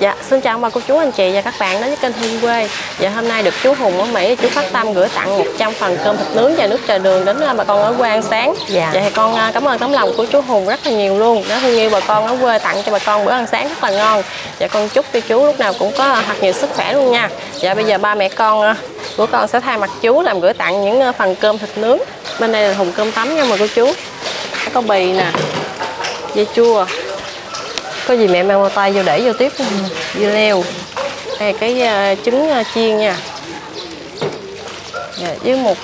Dạ, xin chào bà cô chú anh chị và các bạn đến với kênh Hương Quê. Dạ, hôm nay được chú Hùng ở Mỹ, chú Phát Tâm gửi tặng 100 phần cơm thịt nướng và nước trà đường đến bà con ở quê ăn sáng. Dạ, thì con cảm ơn tấm lòng của chú Hùng rất là nhiều luôn. Đó, Hương yêu bà con ở quê tặng cho bà con bữa ăn sáng rất là ngon. Dạ, con chúc cho chú lúc nào cũng có thật nhiều sức khỏe luôn nha. Dạ, bây giờ ba mẹ con của con sẽ thay mặt chú làm gửi tặng những phần cơm thịt nướng. Bên đây là thùng cơm tấm nha bà cô chú. Có bì nè, dưa chua, có gì mẹ mang bao tay vô để vô tiếp, dưa leo, đây cái trứng chiên nha, với một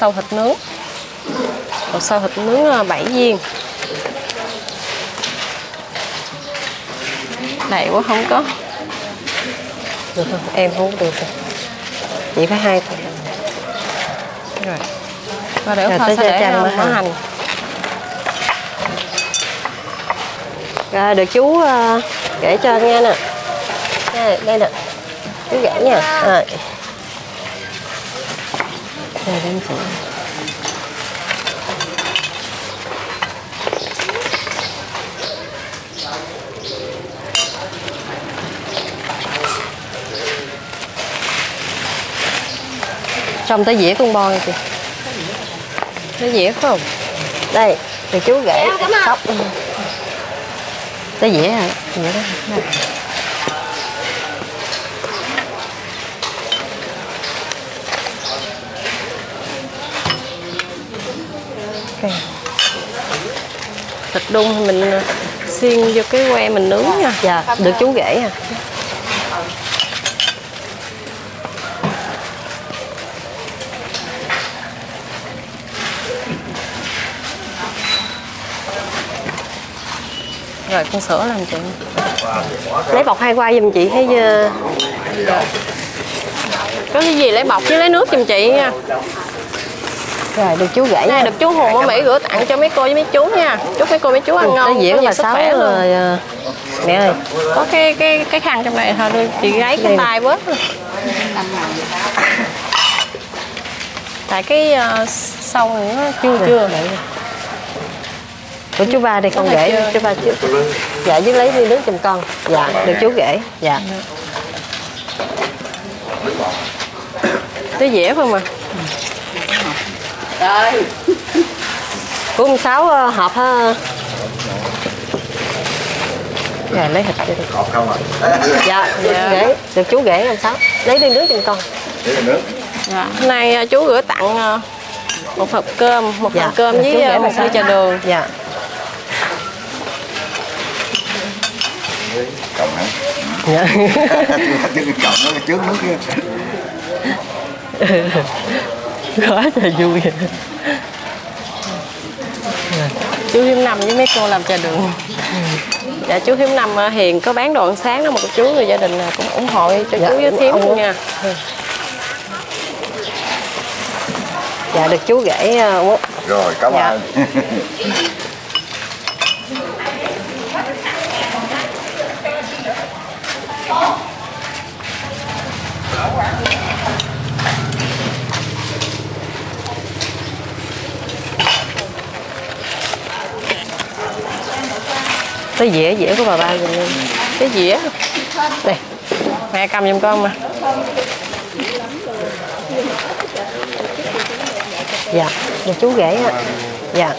sâu thịt nướng, một sâu thịt nướng 7 viên. Đầy quá không có, được không? Em không được, chỉ phải 2 thôi. Rồi, và để kho sẽ để mỡ hành. Rồi, được chú gãy cho nghe nè. Đây, đây nè. Chú gãy nha. Rồi. Rồi, đem chị. Trong tới dĩa con bon kìa. Tới dĩa phải không? Đây, được chú gãy sóc. Tới dĩa hả? Dĩa đó. Okay. Thịt đun mình xiên vô cái que mình nướng nha. Dạ, được chú rể à. Rồi con sữa làm chị lấy bọc 2 qua giùm chị thấy chưa? Có cái gì lấy bọc với lấy nước giùm chị nha. Rồi được chú gãy này, được chú Hùng ở Mỹ gửi tặng cho mấy cô với mấy chú nha. Chúc mấy cô mấy chú ăn ngon, có nhiều sức khỏe luôn. Mẹ ơi, có cái khăn trong này thôi đưa chị gáy cái tay bớt. Tại cái sâu này nó chưa. Của chú ba đây con rể, chú ba trước. Dạ với lấy đi nước giùm con. Dạ, được chú rể. Dạ. Tới dĩa không à? Rồi. Của ông 6 hộp ha. Dạ lấy thịt đi. Dạ, rể, được chú rể ông 6. Lấy đi nước giùm con. Dạ. Hôm nay chú gửi tặng một hộp cơm, một phần cơm với một ly trà đường. Dạ. Cộng hả? Dạ. Cộng nó trước nước kia. Quá trời vui vậy. Chú Thím Năm với mấy cô làm trà đường. Dạ chú Thím Năm hiền có bán đồ ăn sáng đó một chú người gia đình cũng ủng hộ cho chú với Thím luôn nha. Dạ được chú gãy rồi cảm ơn. Cái dĩa, dĩa của bà ba rồi. Cái dĩa đây mẹ cầm giùm con mà. Dạ, một chú rể á. Dạ.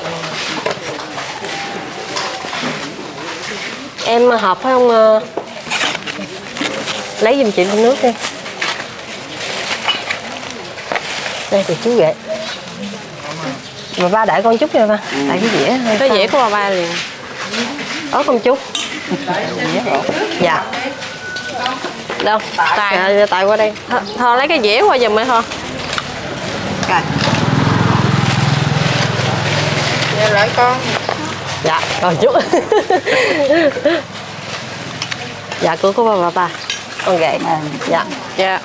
Em hộp phải không? Lấy giùm chị nước đi. Đây thì chú rể. Bà ba đợi con chút cho ba. Tại cái dĩa thôi. Cái dĩa của bà ba liền. Ớt không chú? Dạ. Đâu? Tài. Tài qua đây. Thôi lấy cái dĩa qua giùm mẹ thôi. Rồi. Lại con. Dạ, còn chút. Dạ, cứu của bà ba. Con gậy. Dạ. Dạ.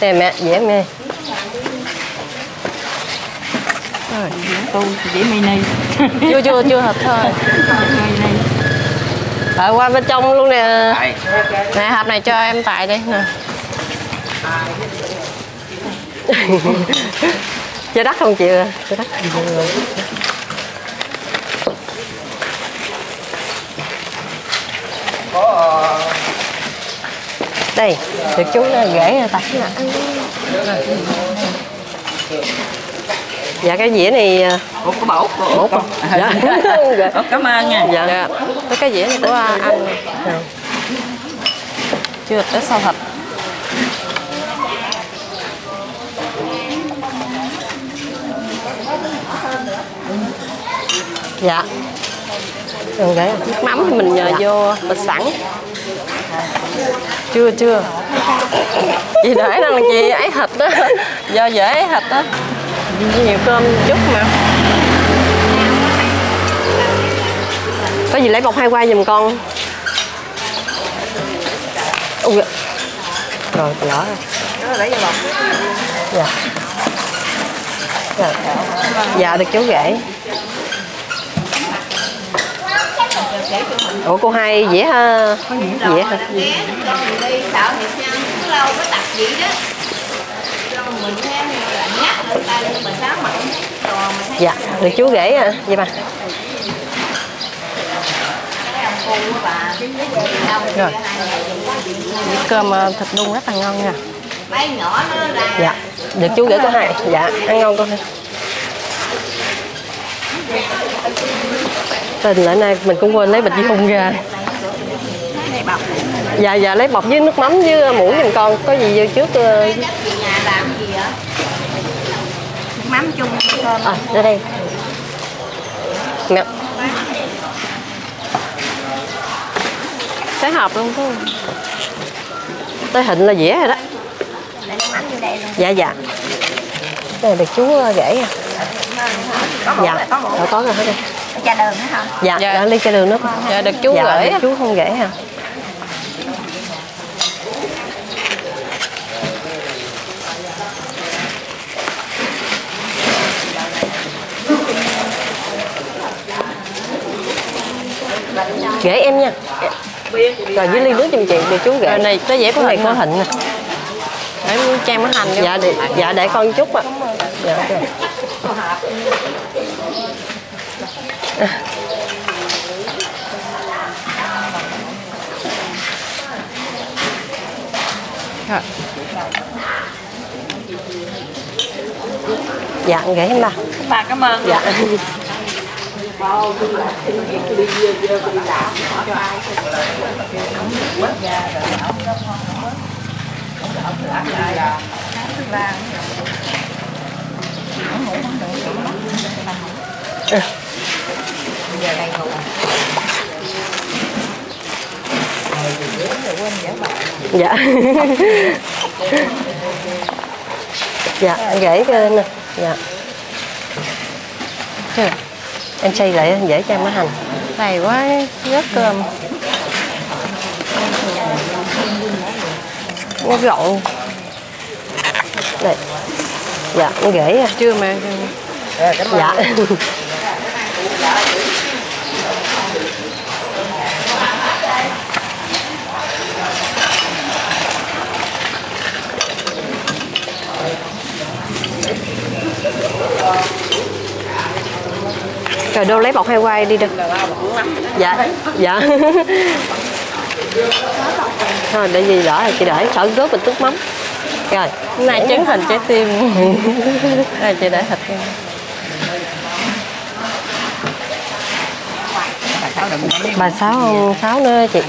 Đây mẹ, dĩa mê. Rồi, tôi dĩa mini. Chưa hợp thôi. Rồi qua bên trong luôn nè. Nè, hộp này cho em Tài đi nè. Cho đắt không chịu à? Cho đắt không chịu. có đây được chú nó rễ ta. Dạ cái dĩa này của bảo của không? Dạ. Cảm ơn nha. Dạ. Dạ. Cái dĩa này của anh. Dạ. Chưa tới sau thịt. Dạ. Rồi đấy, mắm thì mình nhờ dạ. Vô bịch sẵn. Chưa chưa. Chị để rằng là chị ấy thịt đó. Do dễ ấy thịt đó. Nhiều cơm chút mà. Có gì lấy bọc hai qua giùm con. Ui. Rồi lỡ rồi. Lấy bọc. Dạ. Dạ. Dạ được chú rể. Ủa cô hai dĩa ha. Dĩa hả? Dạ, được chú rể à, vậy bà. Rồi. Cơm thịt luôn rất là ngon nha. Dạ, được chú rể cô hai. Dạ, ăn ngon cô hai. Tình lại nay mình cũng quên lấy bịch dưa hung ra. Dạ dạ lấy bọc với nước mắm với muỗng giùm con, có gì vô trước. Mắm chung cơm. À, ra đây. Nè. Cái hộp luôn thôi. Tới hình là dĩa rồi đó. Dạ dạ. Đây là được chú rể à. Dạ, nó có rồi hết đây. Trà đường nữa hả? Dạ, dạ. Ly trà đường nước. Dạ, được chú dạ, gửi. Được chú không gửi hả? Gửi em nha. Rồi với ly nước giùm chị, được chú gửi. Rồi này, tới dễ có này có hình nè. Để trang món hành. Dạ, để, dạ để con chút ạ. Dạ, ok. Dạ, gửi em bà. Bà cảm ơn. Dạ. Dạ. Dạ, gãy cái nè. Dạ. Chưa. Em xay lại anh dễ cho em mới hành. Này quá rất cơm. Nó rộng. Đây. Dạ, nó gãy chưa mà. Dạ. Trời đâu lấy bọc hai quay đi được. Dạ. Dạ. Thôi để gì đỡ rồi chị để sợ rớt mình tước mắm. Rồi, hôm nay trứng hình trái tim. Rồi chị để thịt. Bà sáu nữa chị.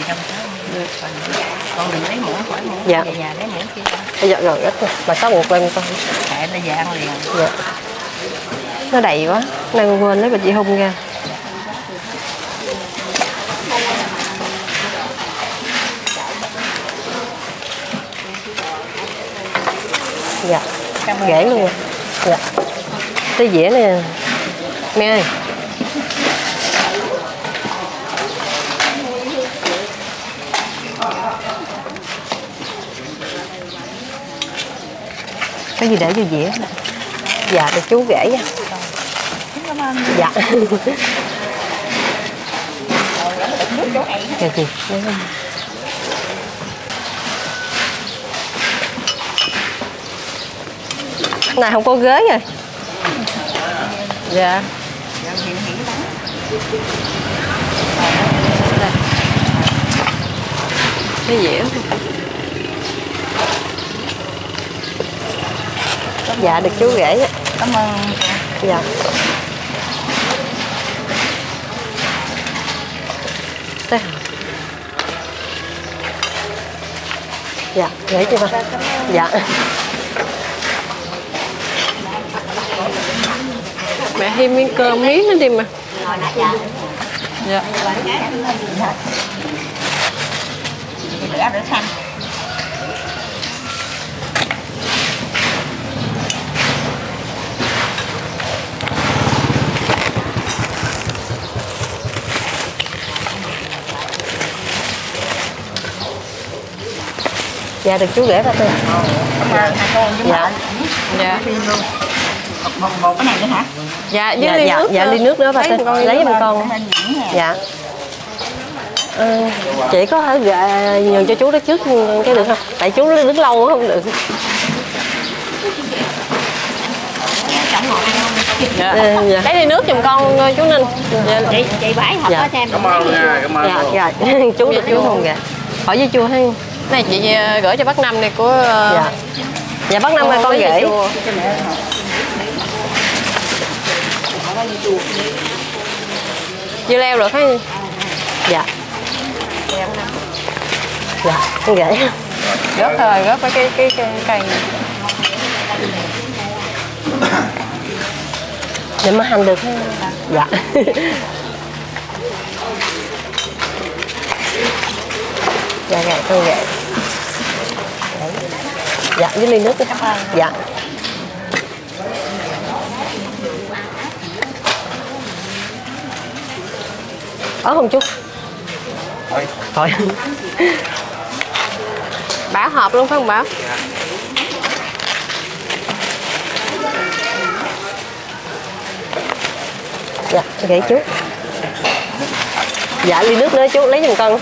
Con đừng lấy muỗng khỏi muỗng. Dạ. Dạ lấy muỗng kia. Dạ rồi ít rồi. Bà sáu buộc lên con. Để nó dạ ăn liền. Dạ. Nó đầy quá, nên quên lấy bịch dưa hung ra. Dạ, rễ luôn. Dạ. Tới dĩa nè. Mẹ ơi. Cái gì để vô dĩa? Dạ, được chú rễ nha. Dạ. Kìa chị. Này không có ghế rồi. Dạ. Nó dẻo. Dạ được chú gửi. Cảm ơn. Dạ. Đây. Dạ, gửi cho ba. Dạ. Mẹ thêm miếng cơm miếng nữa đi mà. Dạ. Dạ được chú ghé ra tôi. Dạ. Dạ. Một cái này nữa hả? Dạ, với ly nước. Dạ, ly nước nữa ba Tinh. Lấy giùm con. Dạ. Chị có thể nhường cho chú đó trước cái được không? Tại chú nó đứng lâu không được. Dạ. Dạ. Lấy ly nước giùm con chú Ninh. Dạ. Chị bãi hộp đó cho em. Cảm ơn nha, cảm ơn. Dạ, rồi. Chú được chú Hùng kìa. Hỏi với chú Hưng. Này chị gửi cho bác Năm này của. Dạ. Dạ bác Năm ơi con gửi. Dưa leo được hay? Dạ. Dạ, con gửi. Góp rồi, góp với cái cây. Để mà hành được. Dạ. Dạ, dạ, con gửi. Dạ, với ly nước đi. Dạ. Ớt không chú? Thôi. Thôi. Bả hộp luôn phải không bả? Dạ. Dạ, vậy chú. Dạ, ly nước nữa chú, lấy giùm con.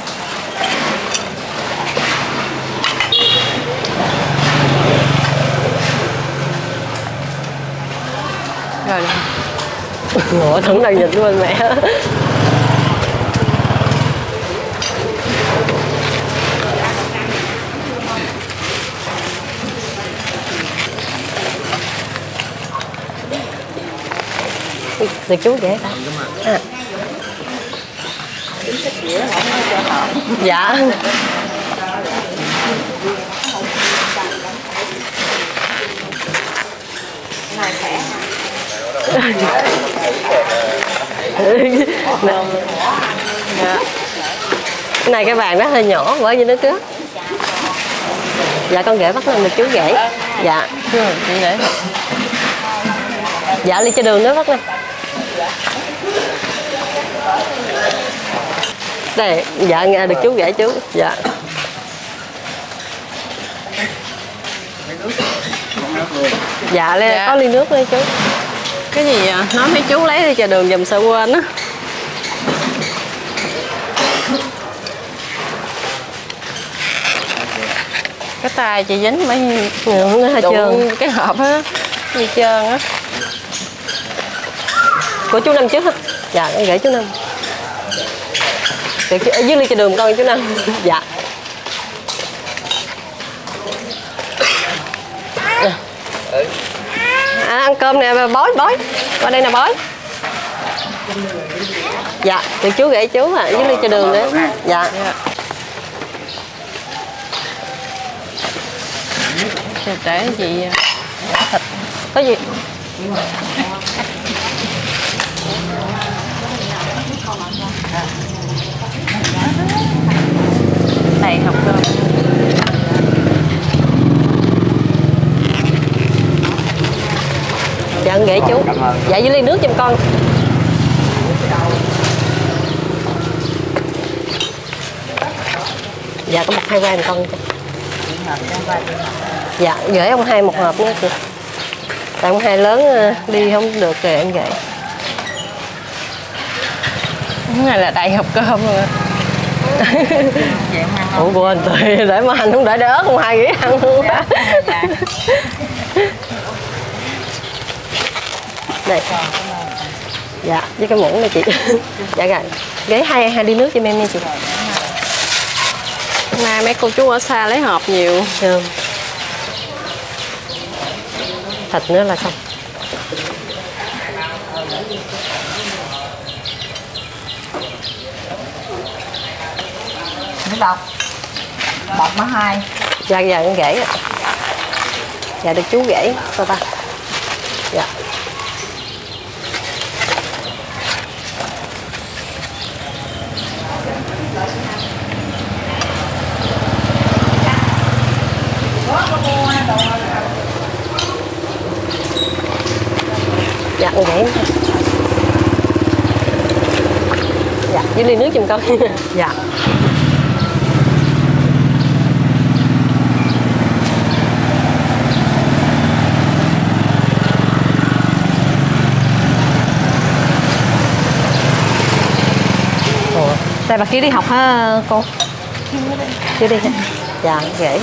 Rồi. Ngộ thẳng đầu dịch luôn mẹ. Được chú dễ ta. À. Dạ. Cái này cái bàn nó hơi nhỏ bởi vì nó cứ. Dạ con ghẻ bắt lên được chú dễ. Dạ. Dạ ly cho đường nữa bắt nè. Đây, dạ nghe được chú gửi chú. Dạ. Dạ, dạ. Có ly nước đây chú. Cái gì vậy? Nói mấy chú lấy đi trà đường dùm sợ quên á. Cái tay chị dính mấy nó hơi trơn cái hộp á, như trơn á. Của chú Năm trước hả? Dạ, con gửi chú Năm. Để dưới ly trà đường con chú Năm. Dạ. À, ăn cơm nè bói, bói. Qua đây nè bói. Dạ, được chú gửi chú hả? Dưới ly trà đường nữa. Dạ. Để gì? Thịt. Có gì? Này học cơ. Dạ ghế chú. Dạ với ly nước giùm con. Dạ có một hai quan con. Dạ gửi ông hai một hộp nữa kìa. Tại ông hai lớn đi không được kìa em vậy. Cái này là đầy hộp cơm rồi. Ủa quên tụi để mà hành không để ớt không hai ghế ăn luôn á. Đây. Dạ, với cái muỗng này chị. Dạ rồi. Ghế hai ly nước cho em nha chị. Mà mấy cô chú ở xa lấy hộp nhiều. Thịt nữa là xong. Nó đọc bọc má hai. Dạ giờ con rễ. Dạ được chú rễ cho ta. Dạ. Dạ con rễ. Dạ với ly nước giùm con. Dạ. Đây bà kia đi học ha cô? Chưa đi. Dạ, rễ.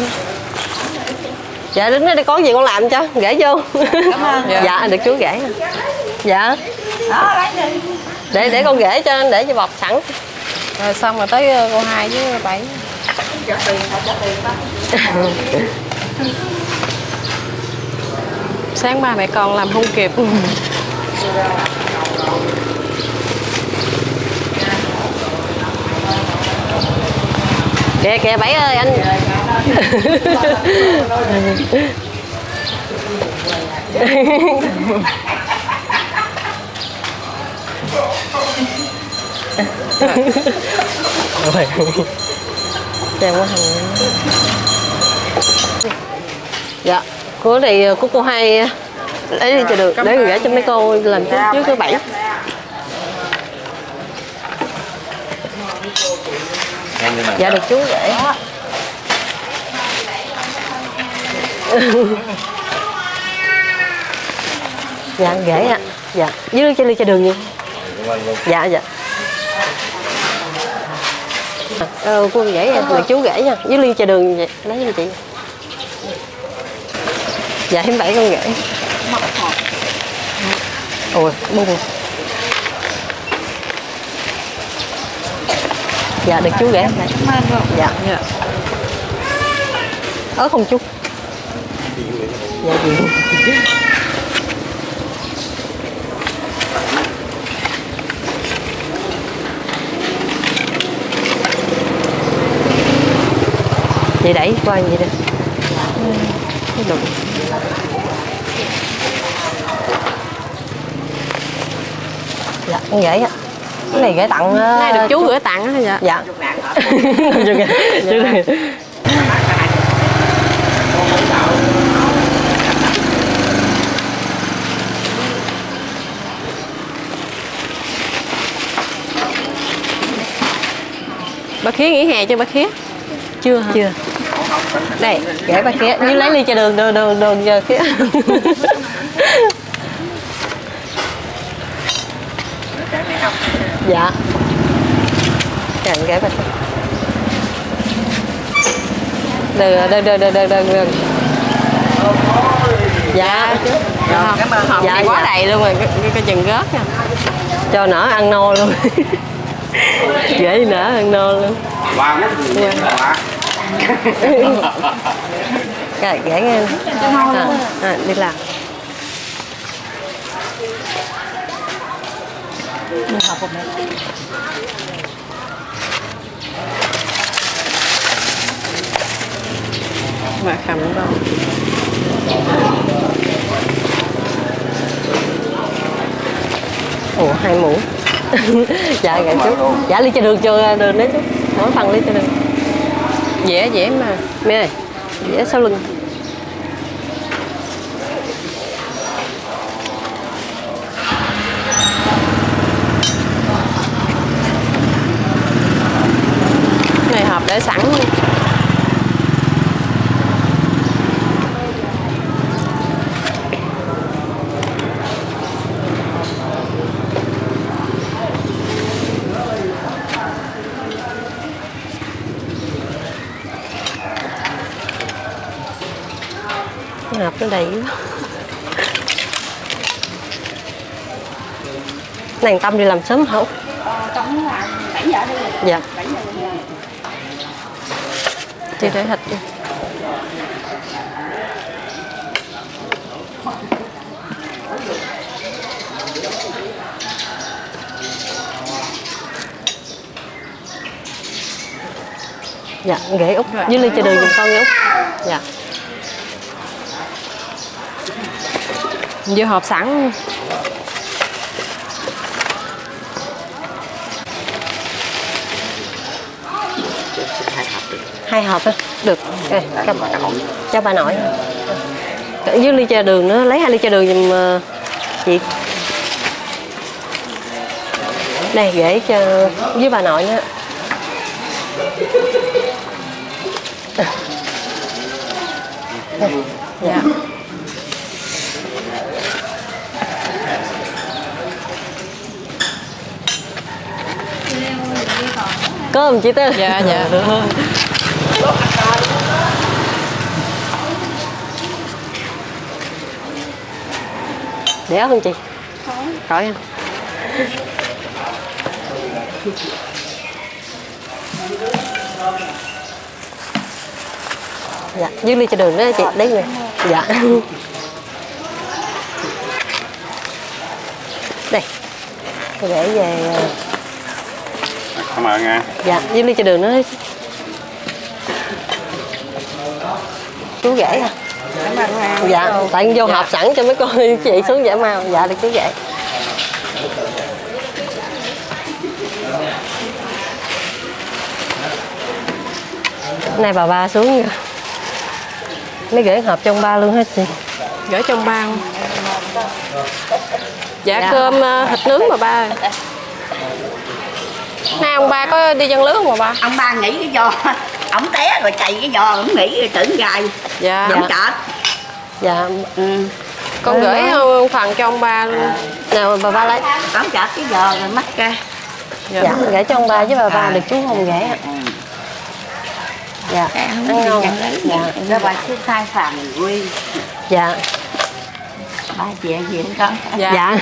Dạ đứng đây có gì con làm cho, rễ vô. Cảm ơn. Dạ, dạ được chú rễ. Dạ. Để con rễ cho anh để cho bọc sẵn. Rồi xong rồi tới cô hai với bảy. Sáng ba mẹ con làm không kịp. Kìa kìa Bảy ơi anh. Dạ của này của cô hai lấy đi cho được để gửi cho mấy cô làm trước thứ Bảy. Dạ được chú vậy. Dạ ghế ạ. Dạ dưới nước cho ly cho đường gì. Dạ dạ. Cô ghế được chú ghế nha. Dưới ly cho đường vậy lấy cho chị. Dạ thêm 7 con ghế. Ôi bung. Dạ được chú ghé. Dạ. Ớt không chú? Dạ gì. Vậy đẩy qua vậy đi. Được. Dạ cũng vậy á. Cái này gửi tặng này được chú gửi tặng á. Dạ dạ. Bà Khía nghỉ hè chưa bà Khía? Chưa hả? Chưa. Đây gửi bà Khía như lấy ly cho đường đường giờ Khía. Dạ cạn cái bạch đừng. Dạ cảm ơn hộp dạ, quá dạ. Đầy luôn rồi cái chừng rớt nha cho nở ăn no luôn. Dễ nở ăn no luôn rồi dễ nghe đi làm. Mà khẩm đâu. Ủa 2 muỗng. Dạ gạn chút. Dạ ly cho đường chưa đường đấy chút. Mỗi phần ly cho đường. Dễ mà. Mẹ ơi. Dễ sau lưng. Để sẵn luôn. Hộp nó đầy quá. Nàng Tâm đi làm sớm không? Tâm là 7 giờ đi. Dạ. 7 giờ. thì để thịt đi. Dạ, ghế Úc với ly trà đường dùm con nha Úc. Dạ. Dưa hộp sẵn. Hai hộp thôi. Được. Okay. Cho bà nội. Với ly trà đường nữa, lấy hai ly trà đường dùm chị. Này ghế cho với bà nội nữa. Dạ. Cơm chị Tư. Dạ dạ. Để ớt không chị? Không. Khỏi em. Dạ, dưới ly cho đường đó chị, đấy nè. Dạ. Đây. Tôi để về. Cảm ơn nha. Dạ, dưới ly cho đường nữa. Chú rể hả? Dạ, tại vô hộp sẵn cho mấy con chị xuống dễ mau. Dạ, được chú rể. Này bà ba xuống kìa. Nó gửi hộp trong ba luôn hết chị. Gửi trong ba không? Dạ, dạ. Cơm thịt nướng bà ba. Nay ông ba có đi dân lưới không bà ba? Ông ba nghỉ cái giò. Ông té rồi chạy cái giò, ông nghỉ rồi tưởng gài. Dạ. Ông trệt. Dạ. Ừ. Con gửi phần cho ông ba luôn. Nào bà ba lấy. Ông trệt cái giò rồi mắc ra. Dạ, dạ. Gửi cho ông ba với bà ba được chú Hùng gửi ạ. Dạ, ăn ngon. Dạ, cho bà chứ khai phàm quê. Dạ. Ba chị ăn gì con? Dạ. Dạ.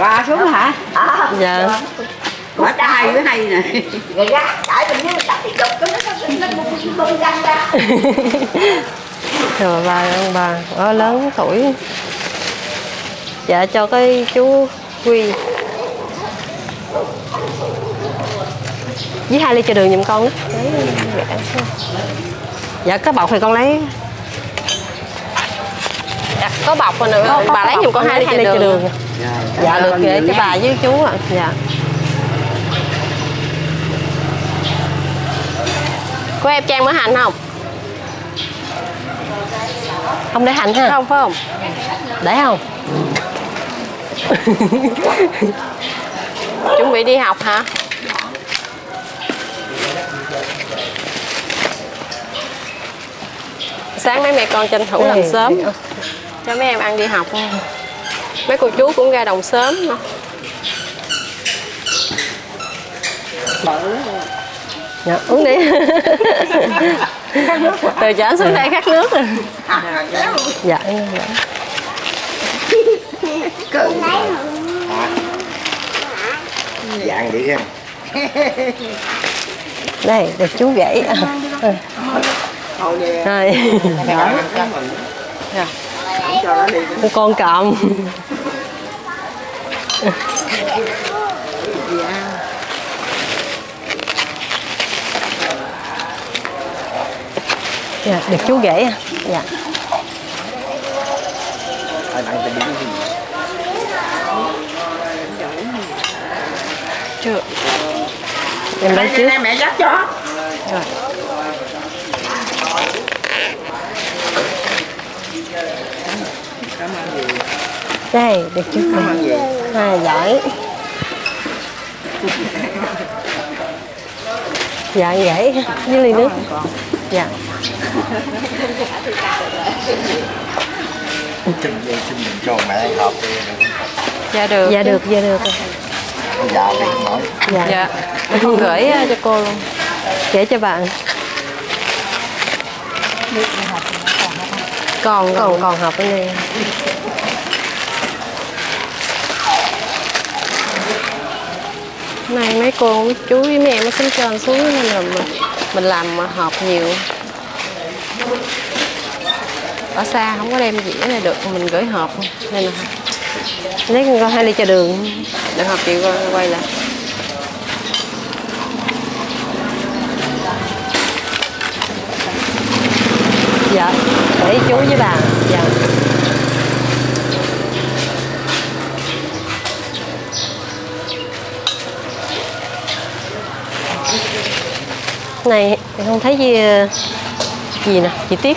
Ba xuống hả? À, dạ. Bỏ chai với này nè. Rồi ra, chạy mình muốn tắt đi đục cái nó bung ra. Rồi bà ăn bà, ở lớn tuổi. Dạ cho cái chú Quy. Với hai ly trà đường giùm con đó. Dạ có bọc thì con lấy. Dạ, có bọc rồi nữa. Bà lấy giùm con hai ly trà đường. Dạ được kệ cho bà với chú ạ. Dạ. Có em Trang mới hành không? Không để hành ha. Không phải không? Để không? Chuẩn bị đi học hả? Sáng mấy mẹ con tranh thủ làm sớm cho mấy em ăn đi học. Mấy cô chú cũng ra đồng sớm nữa. Dạ, uống đi. Từ chở xuống đây khát nước rồi. Dạ. Dạ ăn đi em. Đây, được chú gãy. Rồi. Con cầm. Dạ, được chú ghẻ. Dạ. Chưa. Em lấy trước. Mẹ dắt cho. Rồi. Đây, được chú ghẻ. À, giỏi. Dạ, ghẻ với ly nước. Dạ. Chừng đi, xin mình cho mẹ ăn hộp đi. Dạ được. Dạ được, dạ được. Dạ đi nói. Dạ. Dạ. Con gửi cho cô luôn. Kể cho bạn. Còn hộp ở đây. Nay mấy cô chú với mẹ mới xuống trên xuống nên là mình làm hộp nhiều. Ở xa không có đem dĩa này được, mình gửi hộp nên là lấy con 2 ly trà đường để hộp chị quay lại. Dạ, để chú với bà. Dạ. Này không thấy gì nè, chị Tiết.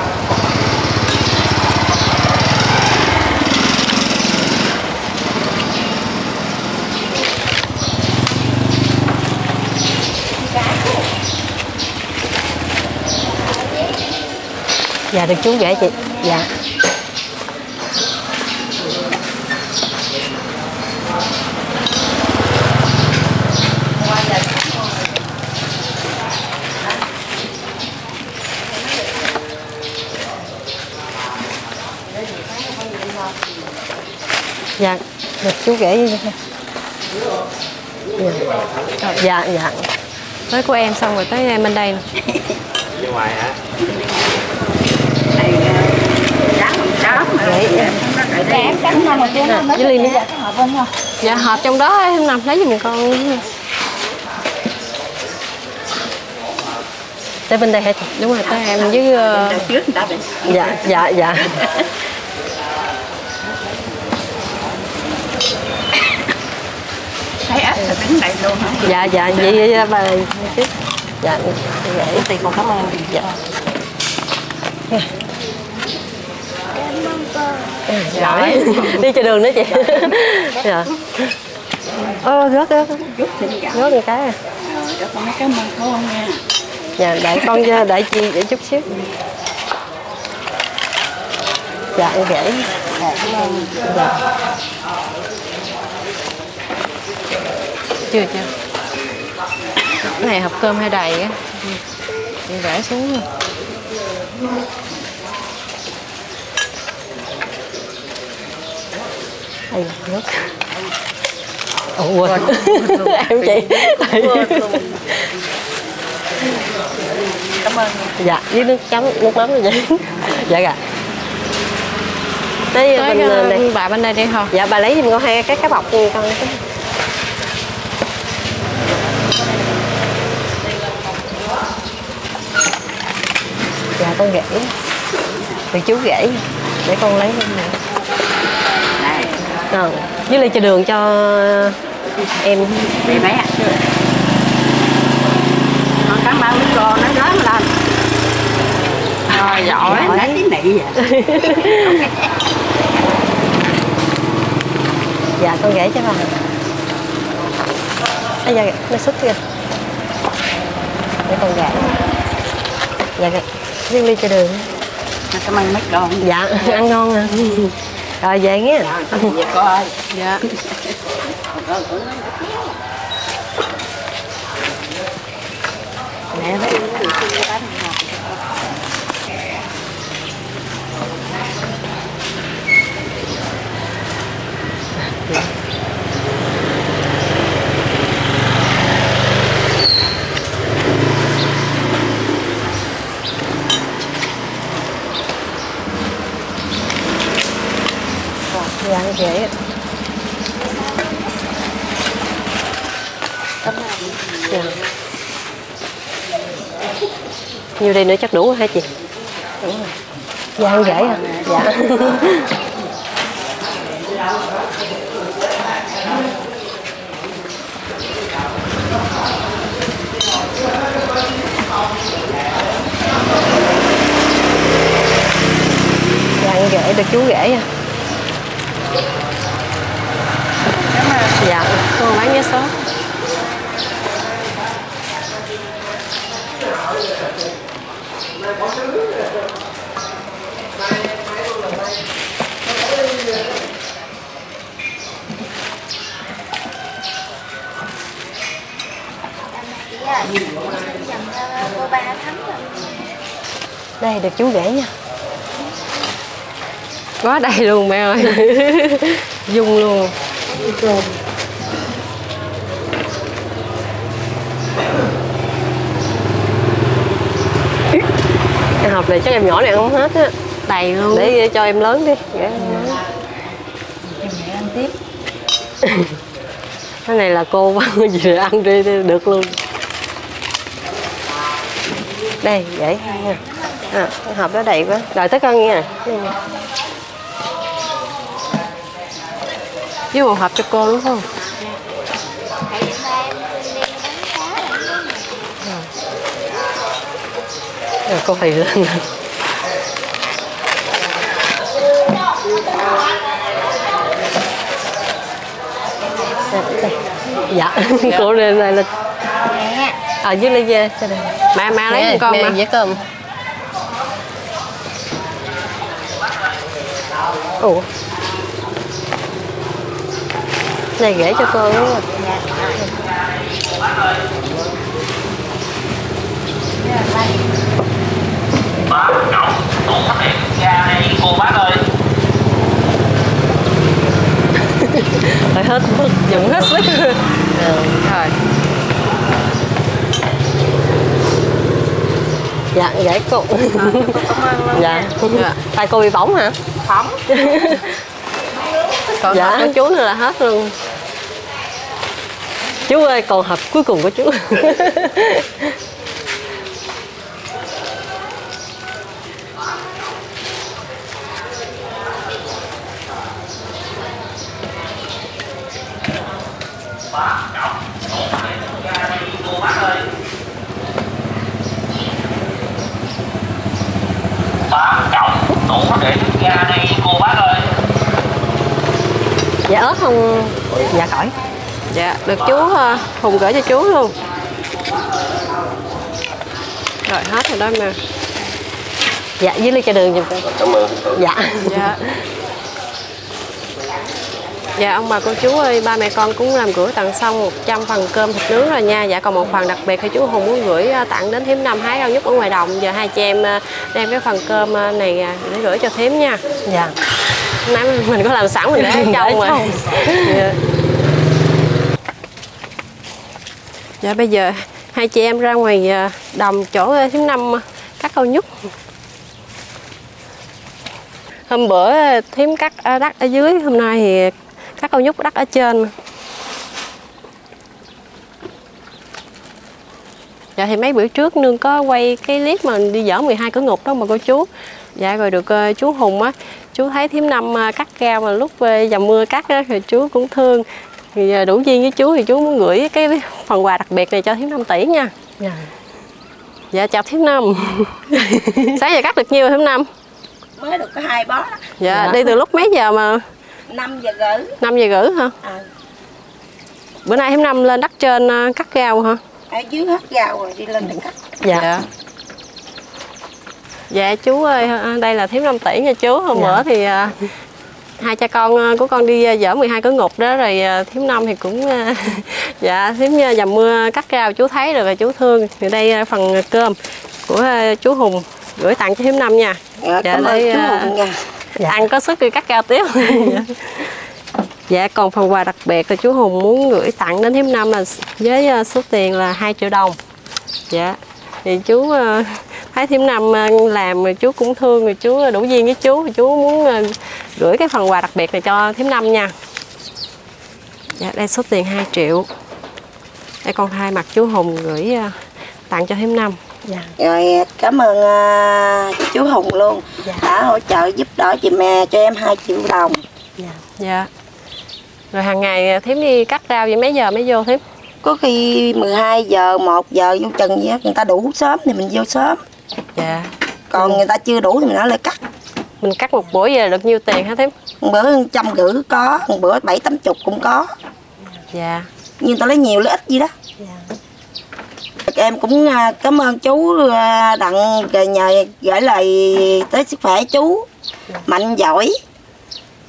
Dạ được chú dễ chị. Dạ. Dạ được chú dễ vậy. Dạ. Dạ dạ. Tới của em xong rồi tới em bên đây nè. Ngoài hả? Dạ hộp trong đó em nằm lấy giùm con. Tới bên đây hả chị? Đúng rồi, tới em với dạ dạ dạ. Thấy ếch là đứng đây luôn hả? Dạ dạ vậy bà. Dạ gửi tiền con cảm ơn. Dạ. Giỏi. Đi cho đường nữa chị. Dạ. Ô rớt rớt rớt một cái. Dạ đợi con cho đợi chị để chút xíu. Dạ để. Dạ. Chưa chưa. Cái này hộp cơm hay đầy á. Chị để xuống rồi. Đây là nước. Ủa quên. Em chị. Cảm ơn. Dạ, với nước chấm, nước mắm rồi vậy. Dạ kìa. Tới bên bà bên đây đi không? Dạ, bà lấy giùm con hai cái bọc con. Dạ, con rễ. Từ chú rễ. Để con lấy lên nè. Ờ, với ly trà đường cho em bị bé ạ. Con cảm ơn đứa con nó lớn lên. Rồi giỏi, đã tí nị vậy. Dạ con ghé cho bà. À, dạ, nó xúc kìa. Để con ghé. Dạ, với ly trà đường. Cảm ơn mấy con. Dạ, ăn ngon à. Rồi về nghe. Dạ con ơi. Dạ. Mẹ thấy. Ăn dễ. Dạ. Nhiều đây nữa chắc đủ hả chị? Đủ rồi. Dạ ăn dễ hả? Dạ. Dạ ăn dễ được chú dễ à. Dạ, con bán vé số. Đây được chú rể nha. Quá đầy luôn mẹ ơi. Dung luôn. Em hộp này chắc em nhỏ này ăn không hết á. Đầy luôn. Để cho em lớn đi. Để em lớn. Mẹ ăn tiếp. Cái này là cô ăn gì ăn đi được luôn. Đây dễ nha. À, cái hộp đó đầy quá. Rồi tới con nha. Với một hộp cho cô đúng không? Rồi cô phì lên. Dạ, cô lên này là ở dưới lên về. Má lấy con mà dễ cơm. Ủa này gửi cho cô đúng không? Bác Ngọc cũng hiện ra đây cô bác ơi. Rồi hết bực, dùng hết sức. Rồi. Dạ, gửi cô. Dạ. Tại cô bị bỏng hả? Bỏng. Còn dạ. Hộp của chú nữa là hết luôn. Chú ơi, còn hộp cuối cùng của chú. Dạ ớt không? Dạ khỏi. Dạ được chú Hùng gửi cho chú luôn. Rồi hết rồi đó mà. Dạ dưới ly cho đường giùm. Cảm ơn. Dạ. Dạ. Dạ ông bà cô chú ơi, ba mẹ con cũng làm gửi tặng xong 100 phần cơm thịt nướng rồi nha. Dạ còn một phần đặc biệt thì chú Hùng muốn gửi tặng đến Thím Năm hái rau nhút ở ngoài đồng. Giờ hai chị em đem cái phần cơm này để gửi cho Thím nha. Dạ. Nãy mình có làm sẵn mình để ở trong rồi. Dạ. Dạ bây giờ hai chị em ra ngoài đồng chỗ Thím Năm cắt rau nhút. Hôm bữa Thím cắt đắt ở dưới, hôm nay thì các rau nhút đắt ở trên. Dạ thì mấy bữa trước nương có quay cái clip mà đi dở 12 cửa ngục đó mà cô chú. Dạ rồi được chú Hùng á, chú thấy Thím Năm cắt rau mà lúc dầm mưa cắt á thì chú cũng thương. Thì đủ duyên với chú thì chú muốn gửi cái phần quà đặc biệt này cho Thím Năm tỷ nha. Dạ, dạ chào Thím Năm. Sáng giờ cắt được nhiêu rồi Thím Năm? Mới được có 2 bó. Dạ, đi từ lúc mấy giờ mà? 5 giờ rưỡi. 5 giờ rưỡi hả? À. Bữa nay Thím Năm lên đất trên cắt rau hả? Ở dưới hết rau rồi đi lên để cắt. Dạ. Dạ chú ơi, đây là Thím Năm tỷ nha chú. Hôm bữa thì hai cha con của con đi dở 12 cửa ngục đó rồi Thím Năm thì cũng dạ Thím dầm mưa cắt rau chú thấy rồi và chú thương. Thì đây phần cơm của chú Hùng gửi tặng cho Thím Năm nha. Dạ, cảm ơn chú Hùng nha. Dạ. Ăn có sức đi cắt rau tiếp. Dạ còn phần quà đặc biệt là chú Hùng muốn gửi tặng đến Thím Năm là với số tiền là 2 triệu đồng. Dạ thì chú thấy Thím Năm làm rồi chú cũng thương, rồi chú đủ duyên với chú, chú muốn gửi cái phần quà đặc biệt này cho Thím Năm nha. Dạ đây số tiền 2 triệu. Đây con thay mặt chú Hùng gửi tặng cho Thím Năm. Dạ. Rồi cảm ơn chú Hùng luôn, đã hỗ trợ giúp đỡ chị mẹ cho em 2 triệu đồng. Dạ. Rồi hàng ngày Thím đi cắt rau vậy mấy giờ mới vô Thím? Có khi 12 giờ, 1 giờ vô chừng vậy, người ta đủ sớm thì mình vô sớm. Dạ. Còn người ta chưa đủ thì mình nói lại cắt. Mình cắt một bữa giờ được nhiêu tiền hả Thím? Một bữa 150 có, một bữa 7-80 cũng có. Dạ. Nhưng tao lấy nhiều lấy ít gì đó. Dạ. Em cũng cảm ơn chú Đặng nhờ gửi lời tới sức khỏe chú, mạnh giỏi.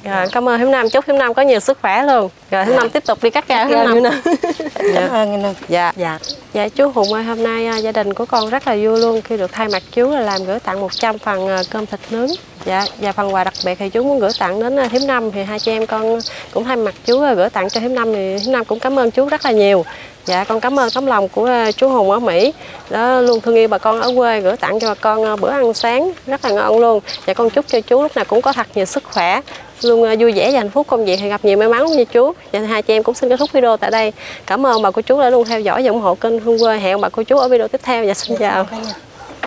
Rồi, cảm ơn Thím Năm, chúc Thím Năm có nhiều sức khỏe luôn. Rồi Thím Năm tiếp tục đi cắt rau. Thím Năm cảm ơn. Dạ. Dạ. Dạ chú Hùng ơi, hôm nay gia đình của con rất là vui luôn khi được thay mặt chú là làm gửi tặng 100 phần cơm thịt nướng. Dạ, và phần quà đặc biệt thì chú muốn gửi tặng đến Thím Năm thì hai chị em con cũng thay mặt chú gửi tặng cho Thím Năm, thì Thím Năm cũng cảm ơn chú rất là nhiều. Dạ, con cảm ơn tấm lòng của chú Hùng ở Mỹ đó, luôn thương yêu bà con ở quê, gửi tặng cho bà con bữa ăn sáng rất là ngon luôn. Dạ, con chúc cho chú lúc nào cũng có thật nhiều sức khỏe, luôn vui vẻ và hạnh phúc, công việc thì gặp nhiều may mắn như chú. Dạ, hai chị em cũng xin kết thúc video tại đây. Cảm ơn bà cô chú đã luôn theo dõi và ủng hộ kênh Hương Quê. Hẹn bà cô chú ở video tiếp theo. Dạ, xin chào.